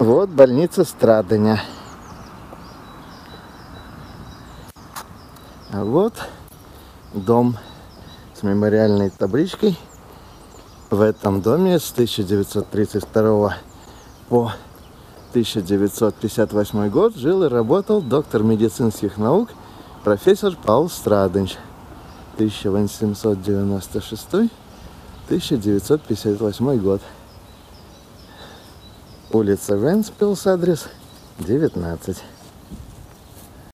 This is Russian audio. Вот больница Страдыня. А вот дом с мемориальной табличкой. В этом доме с 1932 по 1958 год жил и работал доктор медицинских наук профессор Pauls Stradiņš. 1896-1958 год. Улица Вентспилс, адрес 19.